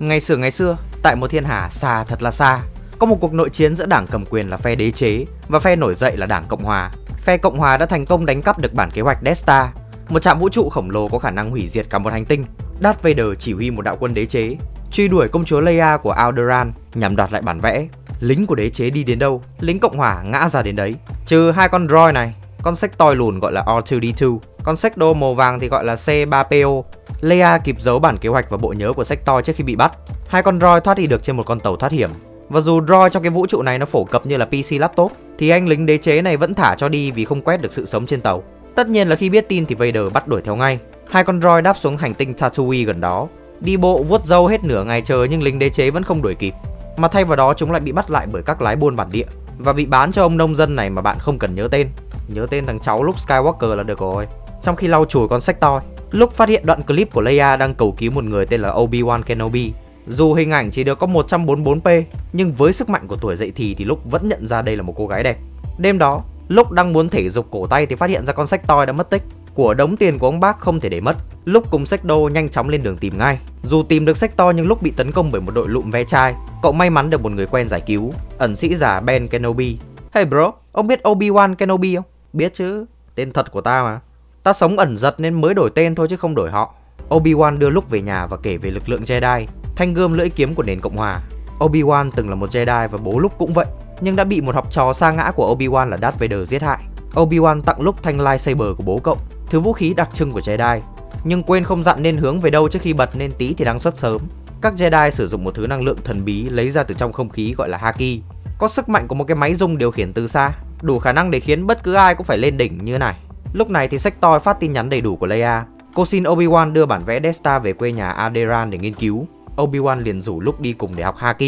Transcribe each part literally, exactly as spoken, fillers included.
Ngày xưa ngày xưa, tại một thiên hà xa thật là xa, có một cuộc nội chiến giữa đảng cầm quyền là phe đế chế và phe nổi dậy là đảng Cộng Hòa. Phe Cộng Hòa đã thành công đánh cắp được bản kế hoạch Death Star, một trạm vũ trụ khổng lồ có khả năng hủy diệt cả một hành tinh. Darth Vader chỉ huy một đạo quân đế chế truy đuổi công chúa Leia của Alderaan nhằm đoạt lại bản vẽ. Lính của đế chế đi đến đâu, lính Cộng Hòa ngã ra đến đấy. Trừ hai con droid này, con sách toi lùn gọi là R two D two, con sách đô màu vàng thì gọi là C three P O. Leia kịp giấu bản kế hoạch và bộ nhớ của sách toi trước khi bị bắt. Hai con droid thoát đi được trên một con tàu thoát hiểm. Và dù droid trong cái vũ trụ này nó phổ cập như là P C laptop, thì anh lính đế chế này vẫn thả cho đi vì không quét được sự sống trên tàu. Tất nhiên là khi biết tin thì Vader bắt đuổi theo ngay. Hai con droid đáp xuống hành tinh Tatooine gần đó, đi bộ vuốt râu hết nửa ngày trời nhưng lính đế chế vẫn không đuổi kịp, mà thay vào đó chúng lại bị bắt lại bởi các lái buôn bản địa và bị bán cho ông nông dân này mà bạn không cần nhớ tên. Nhớ tên thằng cháu Luke Skywalker là được rồi. Trong khi lau chùi con sách toi, Luke phát hiện đoạn clip của Leia đang cầu cứu một người tên là Obi-Wan Kenobi. Dù hình ảnh chỉ được có một trăm bốn mươi bốn p, nhưng với sức mạnh của tuổi dậy thì thì Luke vẫn nhận ra đây là một cô gái đẹp. Đêm đó, Luke đang muốn thể dục cổ tay thì phát hiện ra con sách toi đã mất tích. Của đống tiền của ông bác không thể để mất, Luke cùng Sekdo nhanh chóng lên đường tìm ngay. Dù tìm được Sekdo nhưng Luke bị tấn công bởi một đội lụm ve chai. Cậu may mắn được một người quen giải cứu, ẩn sĩ giả Ben Kenobi. Hey bro, ông biết Obi-Wan Kenobi không? Biết chứ, tên thật của ta mà. Ta sống ẩn giật nên mới đổi tên thôi chứ không đổi họ. Obi-Wan đưa Luke về nhà và kể về lực lượng Jedi, thanh gươm lưỡi kiếm của nền Cộng Hòa. Obi-Wan từng là một Jedi và bố Luke cũng vậy, nhưng đã bị một học trò sa ngã của Obi-Wan là Darth Vader giết hại. Obi-Wan tặng Luke thanh lightsaber của bố cậu, thứ vũ khí đặc trưng của Jedi, nhưng quên không dặn nên hướng về đâu trước khi bật nên tí thì đang xuất sớm. Các Jedi sử dụng một thứ năng lượng thần bí lấy ra từ trong không khí gọi là haki, có sức mạnh của một cái máy rung điều khiển từ xa, đủ khả năng để khiến bất cứ ai cũng phải lên đỉnh như thế này. Lúc này thì Sekdo phát tin nhắn đầy đủ của Leia, cô xin Obi-Wan đưa bản vẽ Death Star về quê nhà Alderaan để nghiên cứu. Obi-Wan liền rủ Luke đi cùng để học haki.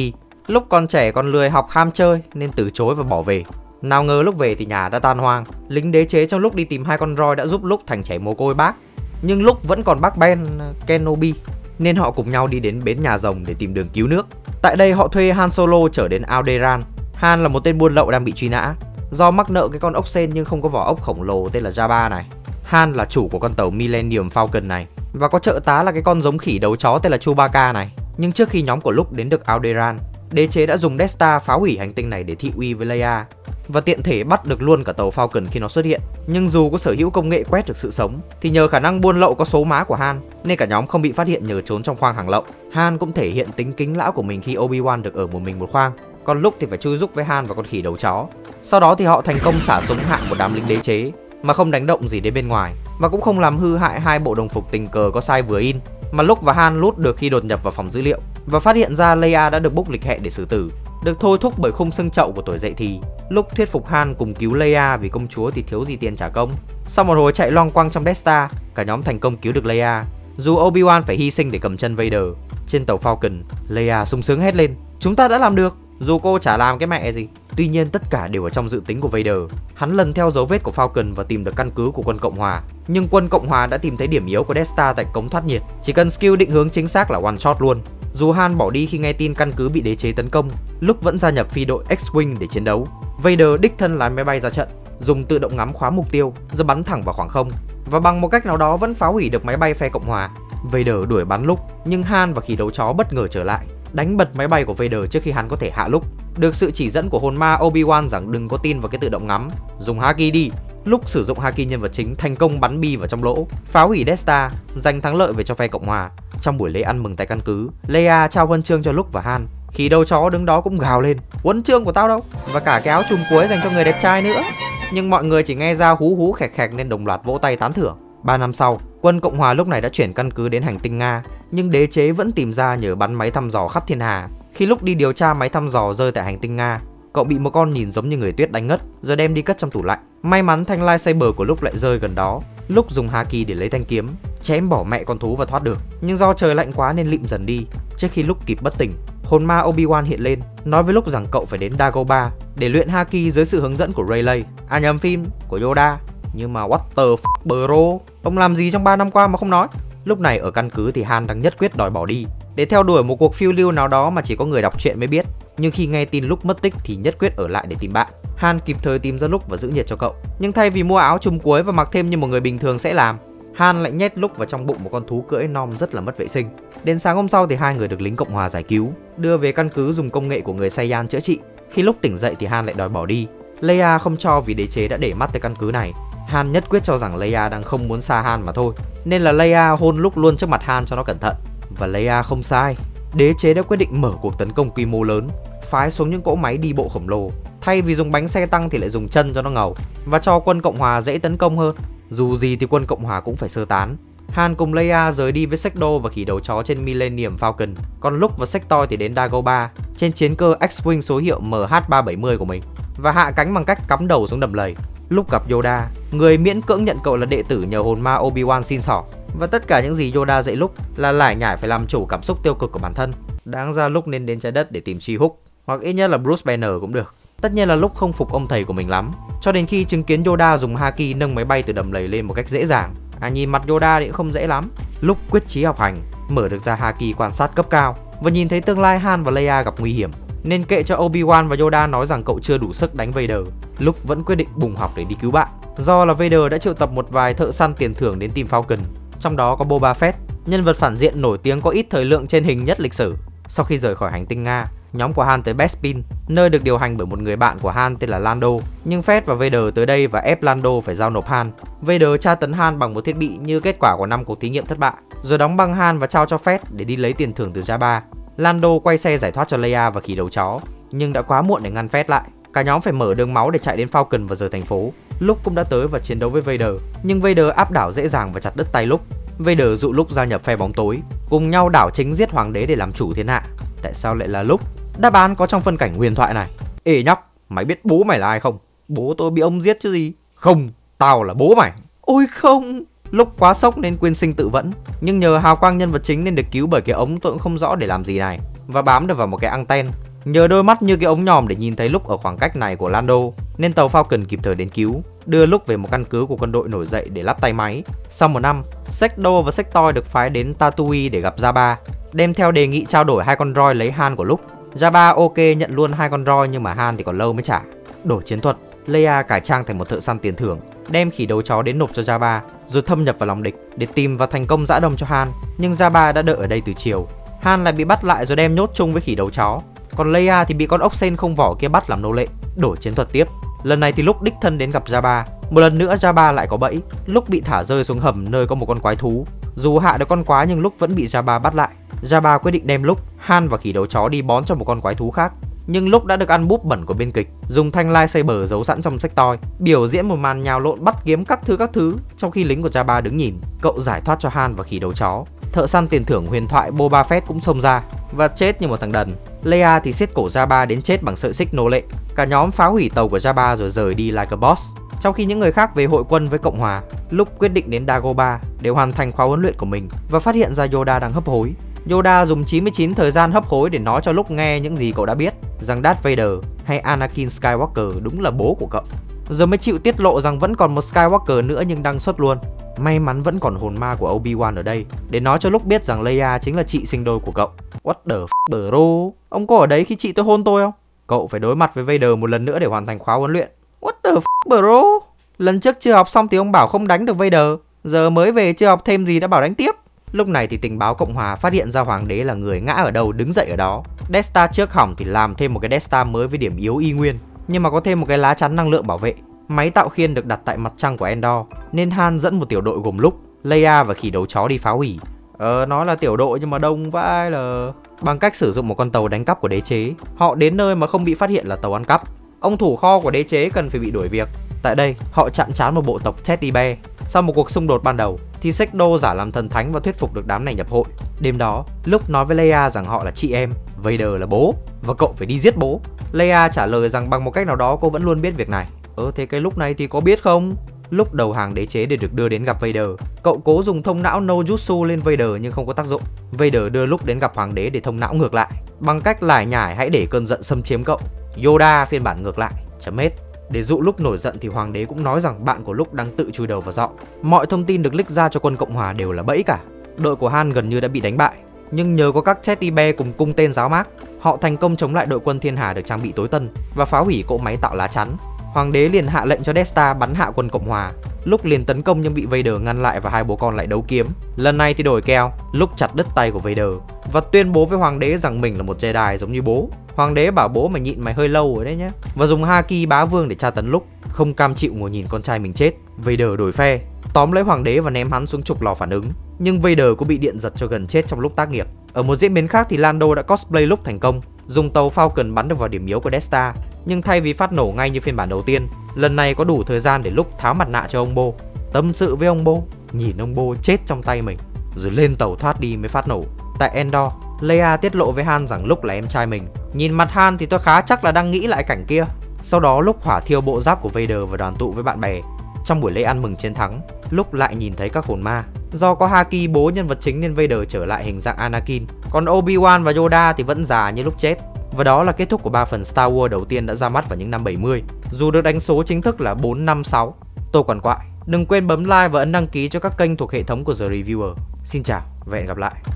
Luke còn trẻ còn lười học ham chơi nên từ chối và bỏ về. Nào ngờ lúc về thì nhà đã tan hoang. Lính đế chế trong lúc đi tìm hai con droid đã giúp Luke thành trẻ mồ côi bác, nhưng Luke vẫn còn bác Ben Kenobi nên họ cùng nhau đi đến bến nhà rồng để tìm đường cứu nước. Tại đây họ thuê Han Solo trở đến Alderaan. Han là một tên buôn lậu đang bị truy nã do mắc nợ cái con ốc sên nhưng không có vỏ ốc khổng lồ tên là Jabba này. Han là chủ của con tàu Millennium Falcon này và có trợ tá là cái con giống khỉ đầu chó tên là Chewbacca này. Nhưng trước khi nhóm của Luke đến được Alderaan, đế chế đã dùng Death Star phá hủy hành tinh này để thị uy với Leia và tiện thể bắt được luôn cả tàu Falcon khi nó xuất hiện. Nhưng dù có sở hữu công nghệ quét được sự sống thì nhờ khả năng buôn lậu có số má của Han nên cả nhóm không bị phát hiện nhờ trốn trong khoang hàng lậu. Han cũng thể hiện tính kính lão của mình khi Obi-Wan được ở một mình một khoang, còn Luke thì phải chui rúc với Han và con khỉ đầu chó. Sau đó thì họ thành công xả súng hạ một đám lính đế chế mà không đánh động gì đến bên ngoài, và cũng không làm hư hại hai bộ đồng phục tình cờ có sai vừa in mà Luke và Han lút được khi đột nhập vào phòng dữ liệu và phát hiện ra Leia đã được book lịch hẹn để xử tử. Được thôi thúc bởi khung xương chậu của tuổi dậy thì, Luke thuyết phục Han cùng cứu Leia vì công chúa thì thiếu gì tiền trả công. Sau một hồi chạy loang quang trong Death Star, cả nhóm thành công cứu được Leia, dù Obi-Wan phải hy sinh để cầm chân Vader. Trên tàu Falcon, Leia sung sướng hét lên, chúng ta đã làm được, dù cô chả làm cái mẹ gì. Tuy nhiên tất cả đều ở trong dự tính của Vader. Hắn lần theo dấu vết của Falcon và tìm được căn cứ của quân Cộng Hòa, nhưng quân Cộng Hòa đã tìm thấy điểm yếu của Death Star tại cống thoát nhiệt, chỉ cần skill định hướng chính xác là one shot luôn. Dù Han bỏ đi khi nghe tin căn cứ bị đế chế tấn công, Luke vẫn gia nhập phi đội X-Wing để chiến đấu. Vader đích thân lái máy bay ra trận, dùng tự động ngắm khóa mục tiêu rồi bắn thẳng vào khoảng không, và bằng một cách nào đó vẫn phá hủy được máy bay phe Cộng Hòa. Vader đuổi bắn Luke, nhưng Han và khỉ đấu chó bất ngờ trở lại, đánh bật máy bay của Vader trước khi hắn có thể hạ Luke. Được sự chỉ dẫn của hồn ma Obi-Wan rằng đừng có tin vào cái tự động ngắm, dùng haki đi. Luke sử dụng haki nhân vật chính thành công bắn bi vào trong lỗ, phá hủy Death Star, giành thắng lợi về cho phe Cộng Hòa. Trong buổi lễ ăn mừng tại căn cứ, Leia trao huân chương cho Luke và Han. Khi đầu chó đứng đó cũng gào lên, huân chương của tao đâu, và cả cái áo chùm cuối dành cho người đẹp trai nữa. Nhưng mọi người chỉ nghe ra hú hú khẹt khẹt nên đồng loạt vỗ tay tán thưởng. Ba năm sau, quân Cộng Hòa lúc này đã chuyển căn cứ đến hành tinh Nga, nhưng đế chế vẫn tìm ra nhờ bắn máy thăm dò khắp thiên hà. Khi Luke đi điều tra máy thăm dò rơi tại hành tinh Nga, cậu bị một con nhìn giống như người tuyết đánh ngất rồi đem đi cất trong tủ lạnh. May mắn thanh lightsaber của Luke lại rơi gần đó. Luke dùng haki để lấy thanh kiếm, chém bỏ mẹ con thú và thoát được, nhưng do trời lạnh quá nên lịm dần đi. Trước khi Luke kịp bất tỉnh, hồn ma Obi-Wan hiện lên, nói với Luke rằng cậu phải đến Dagobah để luyện haki dưới sự hướng dẫn của Rayleigh, à nhầm phim, của Yoda. Nhưng mà what the f**k bro, ông làm gì trong ba năm qua mà không nói. Lúc này ở căn cứ thì Han đang nhất quyết đòi bỏ đi để theo đuổi một cuộc phiêu lưu nào đó mà chỉ có người đọc truyện mới biết. Nhưng khi nghe tin Luke mất tích thì nhất quyết ở lại để tìm bạn. Han kịp thời tìm ra Luke và giữ nhiệt cho cậu, nhưng thay vì mua áo chùm cuối và mặc thêm như một người bình thường sẽ làm, Han lại nhét lúc vào trong bụng một con thú cưỡi nom rất là mất vệ sinh. Đến sáng hôm sau thì hai người được lính Cộng Hòa giải cứu, đưa về căn cứ dùng công nghệ của người Saiyan chữa trị. Khi lúc tỉnh dậy thì Han lại đòi bỏ đi. Leia không cho vì đế chế đã để mắt tới căn cứ này. Han nhất quyết cho rằng Leia đang không muốn xa Han mà thôi, nên là Leia hôn lúc luôn trước mặt Han cho nó cẩn thận. Và Leia không sai, đế chế đã quyết định mở cuộc tấn công quy mô lớn, phái xuống những cỗ máy đi bộ khổng lồ. Thay vì dùng bánh xe tăng thì lại dùng chân cho nó ngầu, và cho quân Cộng Hòa dễ tấn công hơn. Dù gì thì quân Cộng Hòa cũng phải sơ tán. Han cùng Leia rời đi với Sekdo và khỉ đầu chó trên Millennium Falcon. Còn Luke và Sektor thì đến Dagobah trên chiến cơ X-Wing số hiệu M H ba bảy không của mình, và hạ cánh bằng cách cắm đầu xuống đầm lầy. Luke gặp Yoda, người miễn cưỡng nhận cậu là đệ tử nhờ hồn ma Obi-Wan xin xỏ. Và tất cả những gì Yoda dạy Luke là lải nhải phải làm chủ cảm xúc tiêu cực của bản thân. Đáng ra Luke nên đến trái đất để tìm She-Hulk, hoặc ít nhất là Bruce Banner cũng được. Tất nhiên là Luke không phục ông thầy của mình lắm, cho đến khi chứng kiến Yoda dùng haki nâng máy bay từ đầm lầy lên một cách dễ dàng. À, nhìn mặt Yoda thì cũng không dễ lắm. Luke quyết chí học hành, mở được ra haki quan sát cấp cao và nhìn thấy tương lai Han và Leia gặp nguy hiểm, nên kệ cho Obi-Wan và Yoda nói rằng cậu chưa đủ sức đánh Vader, Luke vẫn quyết định bùng học để đi cứu bạn. Do là Vader đã triệu tập một vài thợ săn tiền thưởng đến tìm Falcon, trong đó có Boba Fett, nhân vật phản diện nổi tiếng có ít thời lượng trên hình nhất lịch sử. Sau khi rời khỏi hành tinh Nga, nhóm của Han tới Bespin, nơi được điều hành bởi một người bạn của Han tên là Lando. Nhưng Fett và Vader tới đây và ép Lando phải giao nộp Han. Vader tra tấn Han bằng một thiết bị như kết quả của năm cuộc thí nghiệm thất bại, rồi đóng băng Han và trao cho Fett để đi lấy tiền thưởng từ Jabba. Lando quay xe giải thoát cho Leia và khỉ đầu chó, nhưng đã quá muộn để ngăn Fett lại. Cả nhóm phải mở đường máu để chạy đến Falcon và rời thành phố. Luke cũng đã tới và chiến đấu với Vader, nhưng Vader áp đảo dễ dàng và chặt đứt tay Luke. Vader dụ Luke gia nhập phe bóng tối, cùng nhau đảo chính giết hoàng đế để làm chủ thiên hạ. Tại sao lại là Luke? Đáp án có trong phân cảnh huyền thoại này. Ê nhóc, mày biết bố mày là ai không? Bố tôi bị ông giết chứ gì. Không, tao là bố mày. Ôi không. Luke quá sốc nên quyên sinh tự vẫn, nhưng nhờ hào quang nhân vật chính nên được cứu bởi cái ống tôi cũng không rõ để làm gì này, và bám được vào một cái anten. Nhờ đôi mắt như cái ống nhòm để nhìn thấy Luke ở khoảng cách này của Lando, nên tàu Falcon kịp thời đến cứu, đưa Luke về một căn cứ của quân đội nổi dậy để lắp tay máy. Sau một năm, Sekdo và Sektor được phái đến Tatooine để gặp Jabba, đem theo đề nghị trao đổi hai con roi lấy Han của Luke. Jabba ok nhận luôn hai con roi, nhưng mà Han thì còn lâu mới trả. Đổi chiến thuật, Leia cải trang thành một thợ săn tiền thưởng, đem khỉ đầu chó đến nộp cho Jabba, rồi thâm nhập vào lòng địch để tìm và thành công giã đông cho Han. Nhưng Jabba đã đợi ở đây từ chiều. Han lại bị bắt lại rồi đem nhốt chung với khỉ đầu chó. Còn Leia thì bị con ốc sên không vỏ kia bắt làm nô lệ. Đổi chiến thuật tiếp, lần này thì Luke đích thân đến gặp Jabba. Một lần nữa Jabba lại có bẫy, Luke bị thả rơi xuống hầm nơi có một con quái thú. Dù hạ được con quái nhưng Luke vẫn bị Jabba bắt lại. Jabba quyết định đem Luke, Han và khỉ đầu chó đi bón cho một con quái thú khác, nhưng Luke đã được ăn búp bẩn của biên kịch, dùng thanh lightsaber giấu sẵn trong sách toy, biểu diễn một màn nhào lộn bắt kiếm các thứ các thứ, trong khi lính của Jabba đứng nhìn. Cậu giải thoát cho Han và khỉ đầu chó. Thợ săn tiền thưởng huyền thoại Boba Fett cũng xông ra và chết như một thằng đần. Leia thì siết cổ Jabba đến chết bằng sợi xích nô lệ. Cả nhóm phá hủy tàu của Jabba rồi rời đi like a boss. Trong khi những người khác về hội quân với Cộng Hòa, Luke quyết định đến Dagobah để hoàn thành khóa huấn luyện của mình và phát hiện ra Yoda đang hấp hối. Yoda dùng chín mươi chín thời gian hấp hối để nói cho Luke nghe những gì cậu đã biết, rằng Darth Vader hay Anakin Skywalker đúng là bố của cậu. Giờ mới chịu tiết lộ rằng vẫn còn một Skywalker nữa nhưng đang xuất luôn. May mắn vẫn còn hồn ma của Obi-Wan ở đây để nói cho Luke biết rằng Leia chính là chị sinh đôi của cậu. What the f**k bro? Ông có ở đấy khi chị tôi hôn tôi không? Cậu phải đối mặt với Vader một lần nữa để hoàn thành khóa huấn luyện. What the f**k bro? Lần trước chưa học xong thì ông bảo không đánh được Vader, giờ mới về chưa học thêm gì đã bảo đánh tiếp. Lúc này thì tình báo Cộng Hòa phát hiện ra hoàng đế là người ngã ở đâu đứng dậy ở đó. Death Star trước hỏng thì làm thêm một cái Death Star mới với điểm yếu y nguyên, nhưng mà có thêm một cái lá chắn năng lượng bảo vệ. Máy tạo khiên được đặt tại mặt trăng của Endor, nên Han dẫn một tiểu đội gồm Luke, Leia và khỉ đầu chó đi phá hủy. Ờ, nói là tiểu đội nhưng mà đông vãi là... Bằng cách sử dụng một con tàu đánh cắp của đế chế, họ đến nơi mà không bị phát hiện là tàu ăn cắp. Ông thủ kho của đế chế cần phải bị đuổi việc. Tại đây, họ chạm trán một bộ tộc Teddy Bear. Sau một cuộc xung đột ban đầu, thì Sekdo giả làm thần thánh và thuyết phục được đám này nhập hội. Đêm đó, Luke nói với Leia rằng họ là chị em, Vader là bố, và cậu phải đi giết bố. Leia trả lời rằng bằng một cách nào đó cô vẫn luôn biết việc này. Ờ thế cái lúc này thì có biết không? Luke đầu hàng đế chế để được đưa đến gặp Vader. Cậu cố dùng thông não no jutsu lên Vader nhưng không có tác dụng. Vader đưa Luke đến gặp hoàng đế để thông não ngược lại, bằng cách lải nhải hãy để cơn giận xâm chiếm cậu. Yoda phiên bản ngược lại, chấm hết. Để dụ Luke nổi giận thì hoàng đế cũng nói rằng bạn của Luke đang tự chui đầu vào giọ. Mọi thông tin được leak ra cho quân Cộng Hòa đều là bẫy cả. Đội của Han gần như đã bị đánh bại, nhưng nhờ có các Teddy Bear cùng cung tên giáo mác, họ thành công chống lại đội quân Thiên Hà được trang bị tối tân và phá hủy cỗ máy tạo lá chắn. Hoàng đế liền hạ lệnh cho Death Star bắn hạ quân Cộng Hòa. Luke liền tấn công nhưng bị Vader ngăn lại và hai bố con lại đấu kiếm. Lần này thì đổi kèo, Luke chặt đứt tay của Vader và tuyên bố với Hoàng đế rằng mình là một Jedi giống như bố. Hoàng đế bảo bố mày nhịn mày hơi lâu rồi đấy nhé, và dùng haki bá vương để tra tấn Luke. Không cam chịu ngồi nhìn con trai mình chết, Vader đổi phe, tóm lấy Hoàng đế và ném hắn xuống trục lò phản ứng. Nhưng Vader cũng bị điện giật cho gần chết trong lúc tác nghiệp. Ở một diễn biến khác thì Lando đã cosplay Luke thành công, dùng tàu Falcon bắn được vào điểm yếu của Death Star, nhưng thay vì phát nổ ngay như phiên bản đầu tiên, lần này có đủ thời gian để Luke tháo mặt nạ cho ông Bo, tâm sự với ông Bo, nhìn ông Bo chết trong tay mình, rồi lên tàu thoát đi mới phát nổ. Tại Endor, Leia tiết lộ với Han rằng Luke là em trai mình. Nhìn mặt Han thì tôi khá chắc là đang nghĩ lại cảnh kia. Sau đó Luke hỏa thiêu bộ giáp của Vader và đoàn tụ với bạn bè. Trong buổi lễ ăn mừng chiến thắng, Luke lại nhìn thấy các hồn ma. Do có haki bố nhân vật chính nên Vader trở lại hình dạng Anakin, còn Obi-Wan và Yoda thì vẫn già như lúc chết. Và đó là kết thúc của ba phần Star Wars đầu tiên đã ra mắt vào những năm bảy mươi, dù được đánh số chính thức là bốn năm sáu. Tôi còn quại, đừng quên bấm like và ấn đăng ký cho các kênh thuộc hệ thống của The Reviewer. Xin chào và hẹn gặp lại.